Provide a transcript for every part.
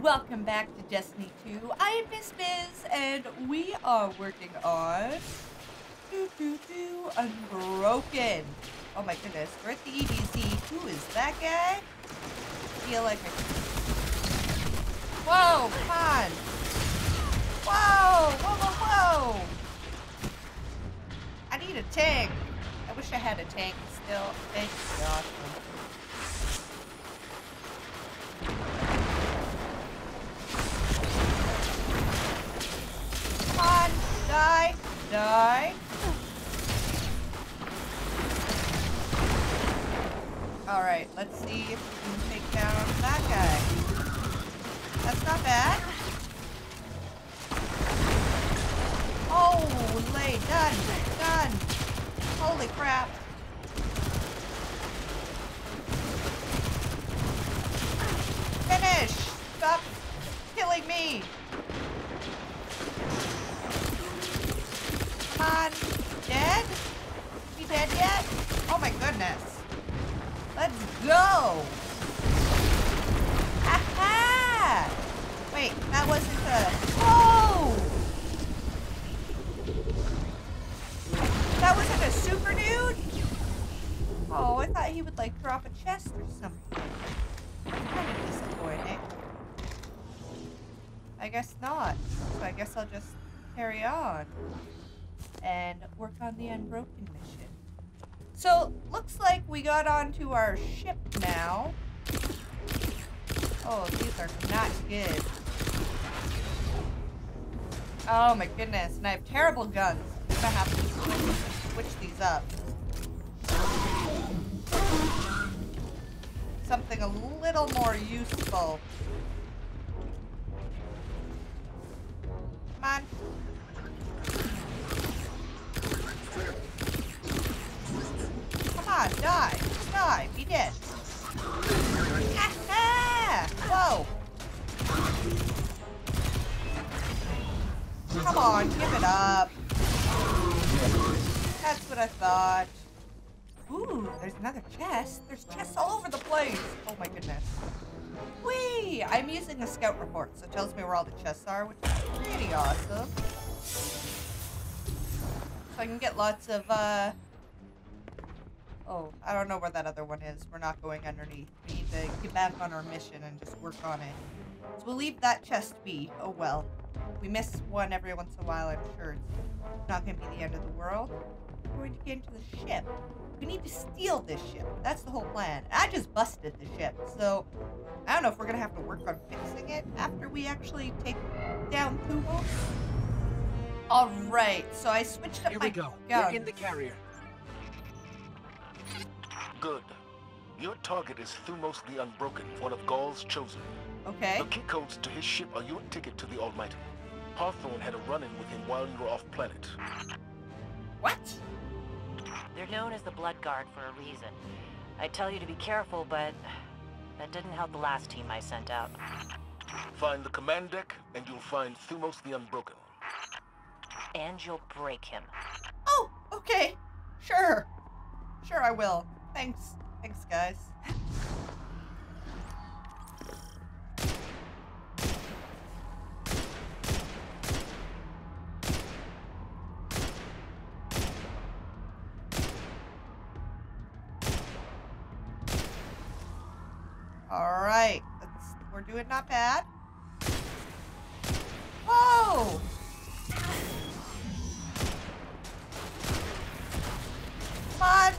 Welcome back to Destiny 2. I am Miss Biz, and we are working on Unbroken. Oh my goodness, we're at the EDZ. Who is that guy? I feel like I... Whoa, come on! Whoa, whoa, whoa, whoa! I need a tank. I wish I had a tank still. Thank God. Come on, die, die. All right, let's see if we can take down that guy. That's not bad. Holy, done, done. Holy crap. Finish! Stop killing me! Come on. Dead? Is he dead yet? Oh my goodness. Let's go! Aha! Wait, that wasn't the... Whoa! That wasn't a super dude? Oh, I thought he would like drop a chest or something. Kind of disappointing. I guess not. So I guess I'll just carry on and work on the Unbroken mission. So looks like we got onto our ship now. Oh, these are not good. Oh my goodness, and I have terrible guns. I'm gonna have to switch these up. Something a little more useful. Come on. Come on, die. Die. Be dead. Ha-ha! Whoa. Come on, give it up. That's what I thought. Ooh, there's another chest. There's chests all over the place. Oh my goodness. Whee! I'm using the scout report, so it tells me where all the chests are, which is pretty awesome. So I can get lots of, Oh, I don't know where that other one is. We're not going underneath. We need to get back on our mission and just work on it. So we'll leave that chest be. Oh well. We miss one every once in a while, I'm sure. It's not going to be the end of the world. We're going to get into the ship. We need to steal this ship. That's the whole plan. I just busted the ship, so I don't know if we're gonna have to work on fixing it after we actually take down Thumos. All right, so I switched up. Here we go. Guns. We're in the carrier. Good. Your target is Thumos the Unbroken, one of Gaul's chosen. Okay. The key codes to his ship are your ticket to the Almighty. Hawthorne had a run-in with him while you were off planet. What? They're known as the Blood Guard for a reason. I tell you to be careful, but that didn't help the last team I sent out. Find the command deck, and you'll find Thumos the Unbroken. And you'll break him. Oh, okay. Sure. Sure I will. Thanks. Thanks, guys. Alright, we're doing not bad. Whoa! Come on!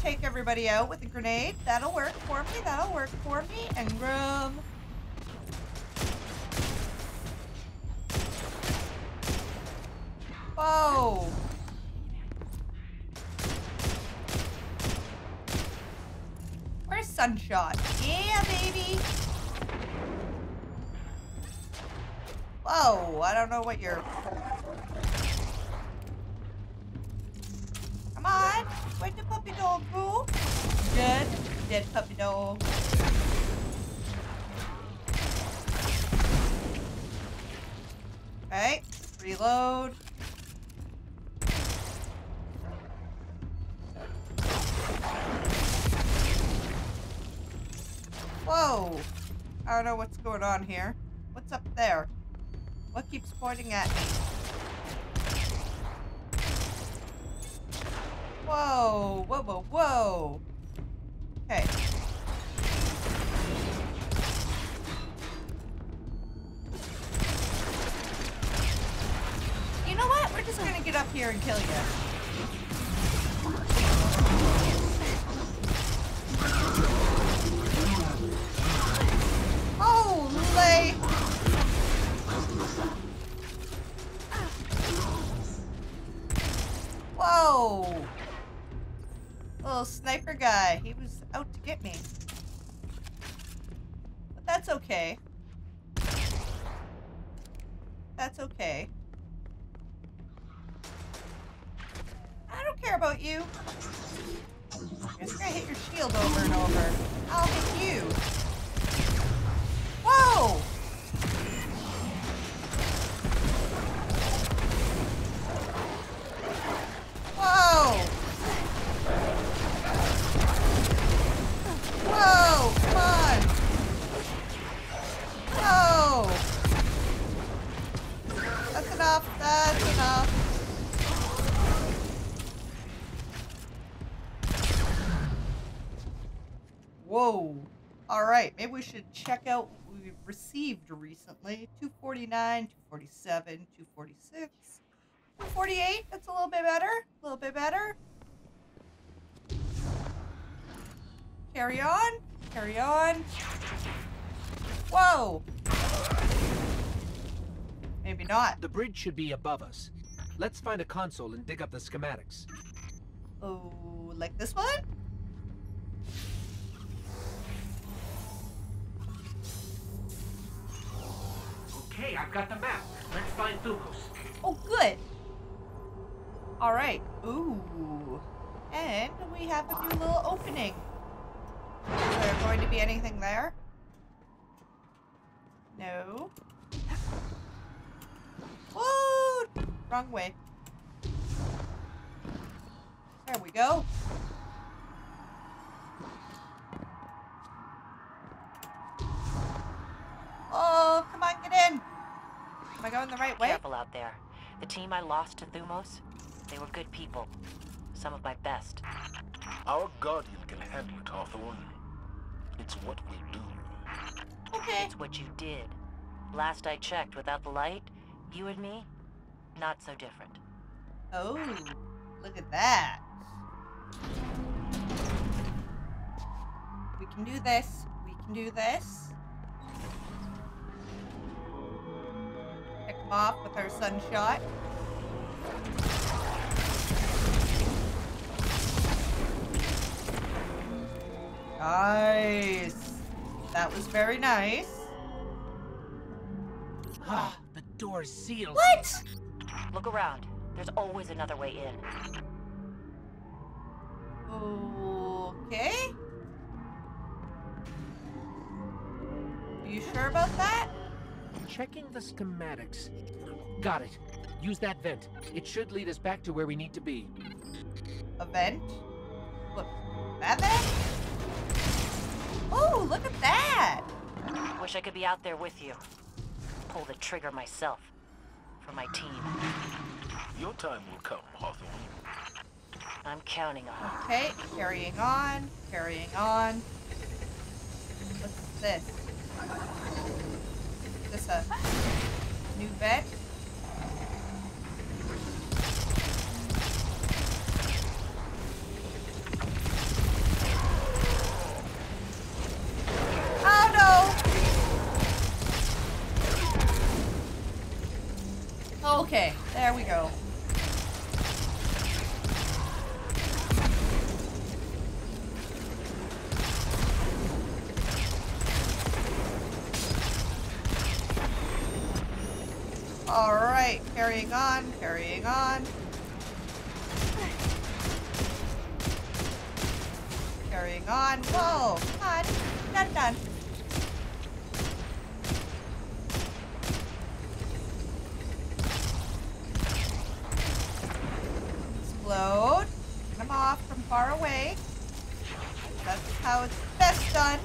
Take everybody out with a grenade. That'll work for me, that'll work for me. Engram. Whoa! Sunshot. Yeah, baby! Whoa, I don't know what you're... Come on! Where's the puppy dog, boo? Good. Dead puppy dog. Alright, reload. Whoa! I don't know what's going on here. What's up there? What keeps pointing at me? Whoa! Whoa, whoa, whoa! Okay. You know what? We're just gonna get up here and kill you. Holy! Whoa! Little sniper guy. He was out to get me. But that's okay. That's okay. I don't care about you. I'm just gonna hit your shield over and over. I'll hit you. Whoa! Whoa! Whoa! Come on! Whoa! That's enough. That's enough. Whoa. All right. Maybe we should check out what we've received recently. 249, 247, 246, 248. That's a little bit better. A little bit better. Carry on. Carry on. Whoa. Maybe not. The bridge should be above us. Let's find a console and dig up the schematics. Oh, like this one? Hey, I've got the map. Let's find Fukos. Oh, good. All right. Ooh. And we have a new little opening. Is there going to be anything there? No. Whoa! Wrong way. There we go. Oh, come on, get in. Am I going the right way? Careful out there. The team I lost to Thumos, they were good people. Some of my best. Our guardian can handle it, Hawthorne. It's what we do. Okay. It's what you did. Last I checked, without the light, you and me, not so different. Oh, look at that. We can do this. We can do this. Off with her sunshot. Nice. That was very nice. Ah, the door's sealed. What? Look around. There's always another way in. Okay. Are you sure about that? Checking the schematics. Got it. Use that vent. It should lead us back to where we need to be. A vent? Look. That vent? Oh, look at that! Wish I could be out there with you. Pull the trigger myself. For my team. Your time will come, Hawthorne. I'm counting on it. Okay, carrying on. Carrying on. What's this? Is this a new bed? Oh no! Okay, there we go. Alright, carrying on, carrying on. Carrying on. Whoa, come on. Not done. Explode. Come off from far away. That's how it's best done.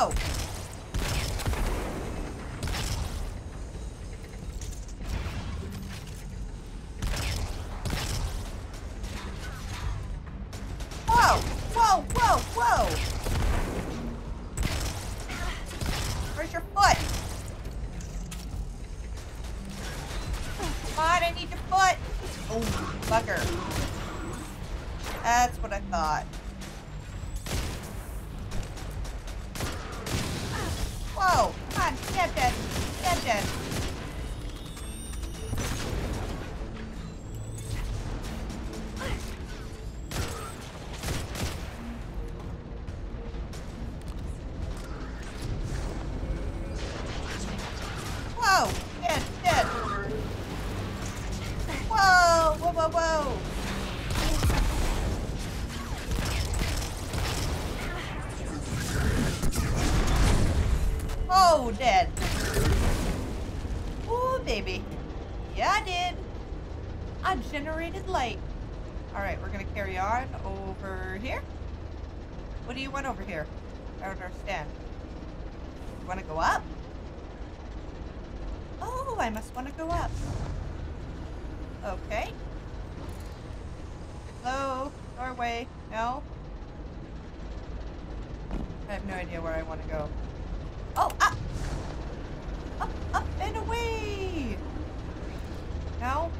go! Whoa! Whoa! Whoa! Whoa! Where's your foot? Come on, I need your foot! Oh, fucker. That's what I thought. Whoa! Come on, stab dead! Stab dead! Whoa! Dead! Dead! Whoa! Whoa! Whoa! Whoa! Oh, dead. Ooh, baby. Yeah, I did. I generated light. All right, we're gonna carry on over here. What do you want over here? I don't understand. You wanna go up? Oh, I must wanna go up. Okay. Hello, Norway, no? I have no idea where I wanna go. Oh, up! Up, up, and away! Now?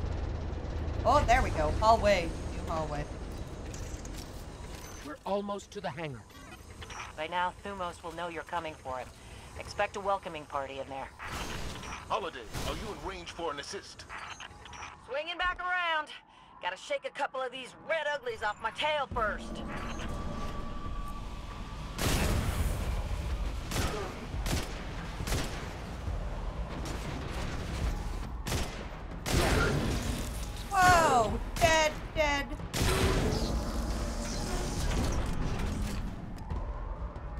Oh, there we go. Hallway. New hallway. We're almost to the hangar. By now, Thumos will know you're coming for him. Expect a welcoming party in there. Holiday, are you in range for an assist? Swinging back around. Gotta shake a couple of these red uglies off my tail first. Whoa! Dead, dead.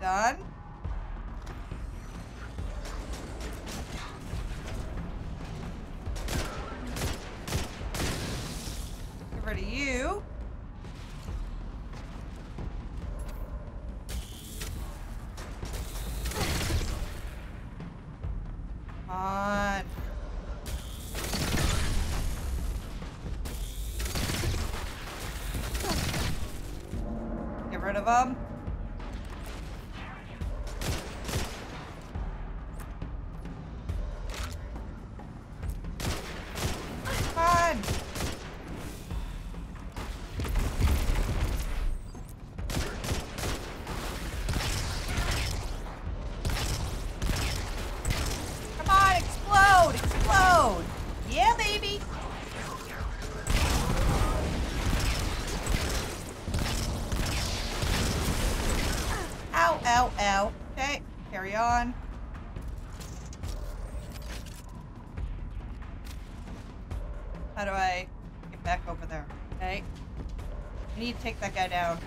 Done. Get rid of you. Come on. Rid of them. Come on. Come on, explode, explode. Yeah, baby. Ow, ow, ow. Okay, carry on. How do I get back over there? Okay. I need to take that guy down.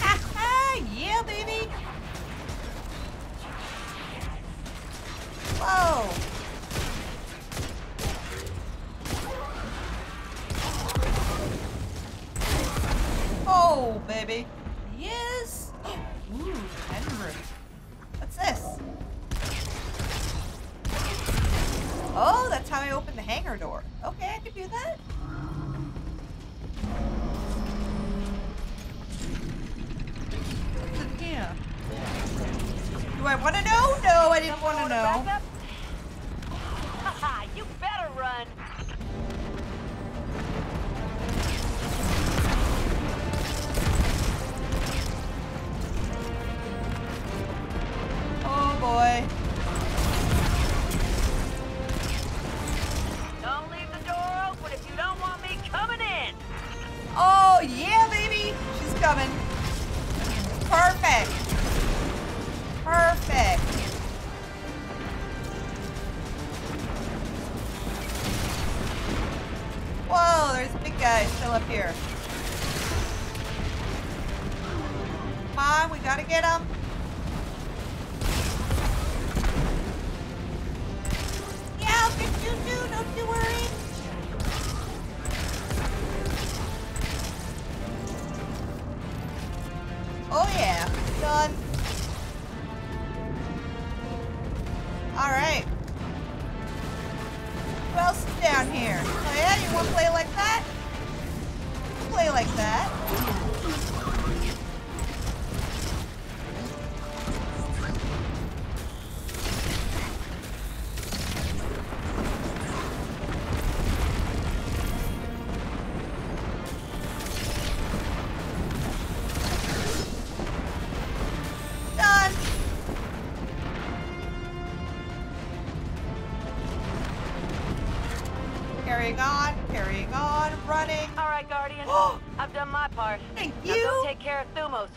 Ha ha! Yeah, baby! Whoa! Oh, baby. Yes. Ooh, Engram. What's this? Oh, that's how I open the hangar door. Okay, I can do that. What's in here? Do I want to know? No, I didn't want to know. Haha, you better run. Boy. Don't leave the door open if you don't want me coming in. Oh, yeah, baby. She's coming. Perfect. Perfect. Whoa, there's a big guy still up here. Come on, we gotta get him. No, don't you worry. Oh yeah. Go on. Alright. Who else is down here? Oh yeah, you wanna play like that? Play like that.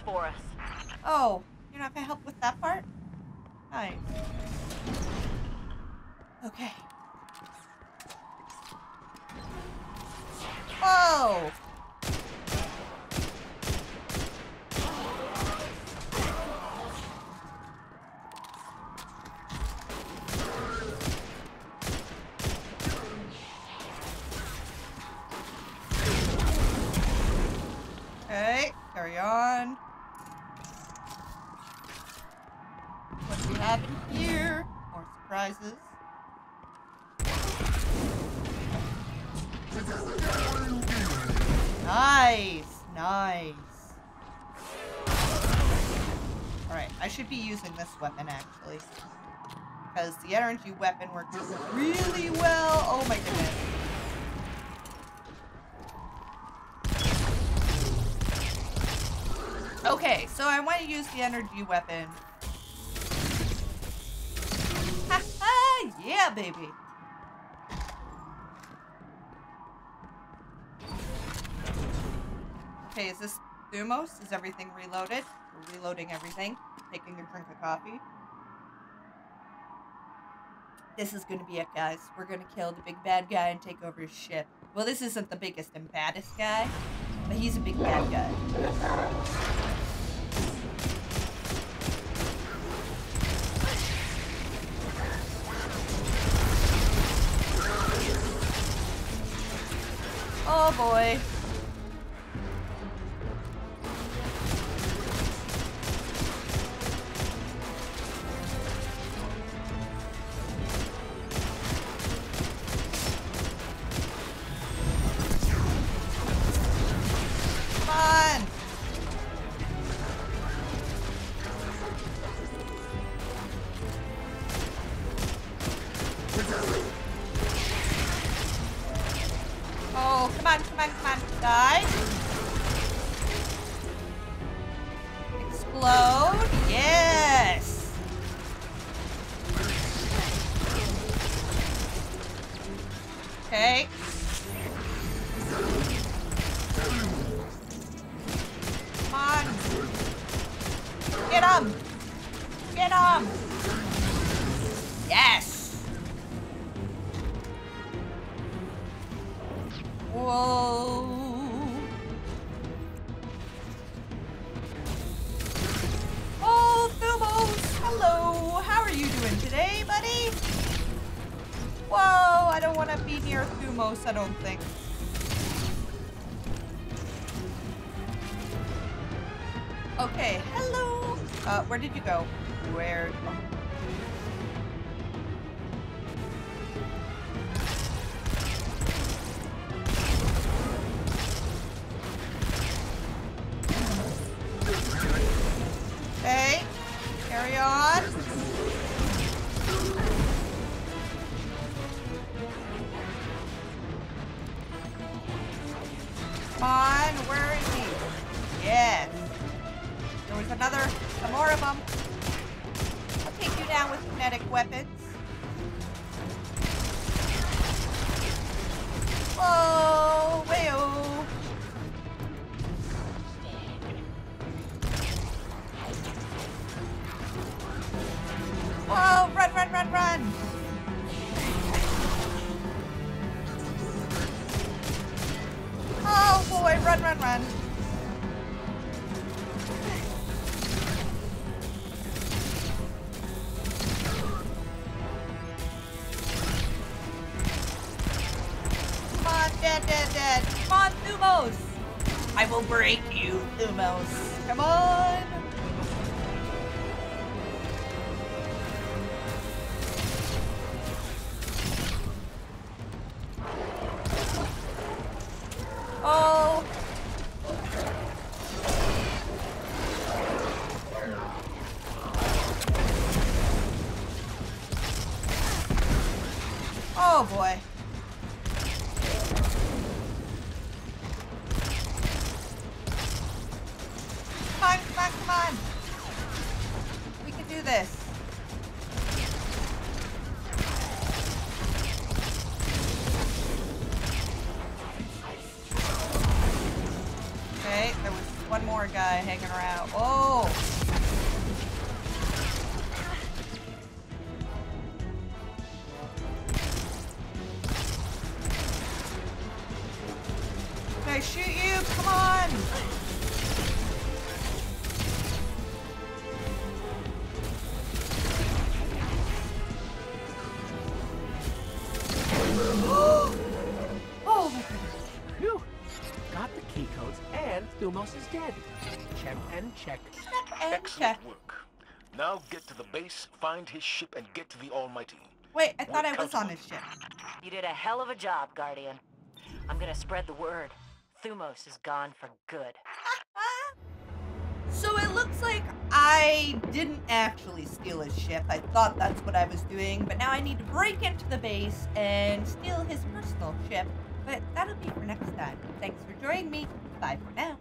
For us. Oh, you're not gonna help with that part? Nice. Okay. Whoa! Okay, carry on. What do we have in here? More surprises. Nice, nice. Alright, I should be using this weapon actually. Because the energy weapon works really well. Oh my goodness. Okay, so I want to use the energy weapon. Haha, yeah, baby. Okay, is this Thumos? Is everything reloaded? We're reloading everything. Taking a drink of coffee. This is gonna be it, guys. We're gonna kill the big bad guy and take over his ship. Well, this isn't the biggest and baddest guy, but he's a big bad guy. Oh boy. I don't think. Okay, hello! Where did you go? Where? Okay, carry on. Come on, where is he? Yes. There was another, some more of them. I'll take you down with kinetic weapons. Whoa, way-oh. Whoa, run, run, run, run. Oh boy, run, run, run. Come on, dead, dead, dead. Come on, Thumos. I will break you, Thumos. Come on. this. Okay, there was one more guy hanging around. Oh! I shoot you, come on! Oh my goodness. Phew. Got the key codes and Thumos is dead. Check and check. Excellent work. Now get to the base, find his ship, and get to the Almighty. Wait, I thought I was on his ship. You did a hell of a job, Guardian. I'm gonna spread the word. Thumos is gone for good. So it looks like I didn't actually steal his ship. I thought that's what I was doing, but now I need to break into the base and steal his personal ship. But that'll be for next time. Thanks for joining me. Bye for now.